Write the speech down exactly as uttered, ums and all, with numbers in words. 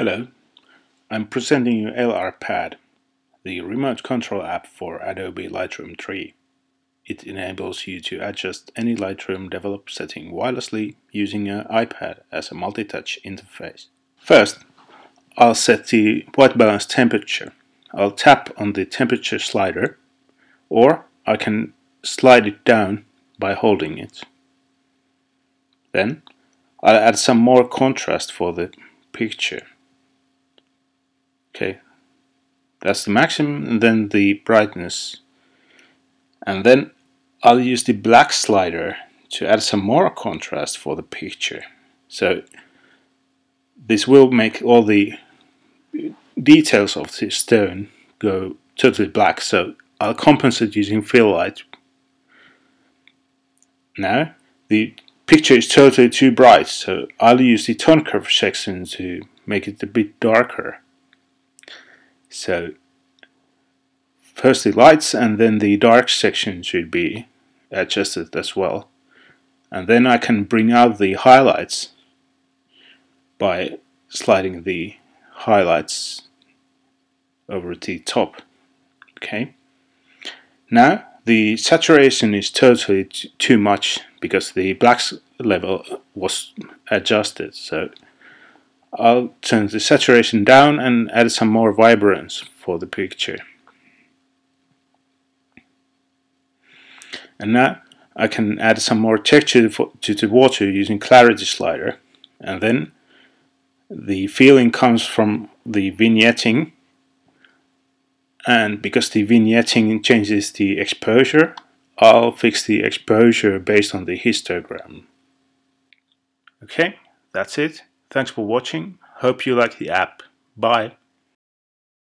Hello, I'm presenting you LRPad, the remote control app for Adobe Lightroom three. It enables you to adjust any Lightroom developed setting wirelessly using an iPad as a multi-touch interface. First, I'll set the white balance temperature. I'll tap on the temperature slider, or I can slide it down by holding it. Then, I'll add some more contrast for the picture. Okay, that's the maximum, and then the brightness, and then I'll use the black slider to add some more contrast for the picture. So this will make all the details of the stone go totally black, so I'll compensate using fill light. Now the picture is totally too bright, so I'll use the tone curve section to make it a bit darker. So first the lights, and then the dark section should be adjusted as well. And then I can bring out the highlights by sliding the highlights over the top. Okay. Now the saturation is totally t- too much because the black level was adjusted. So I'll turn the saturation down and add some more vibrance for the picture. And now I can add some more texture to the water using clarity slider. And then the feeling comes from the vignetting. And because the vignetting changes the exposure, I'll fix the exposure based on the histogram. Okay, that's it. Thanks for watching. Hope you like the app. Bye.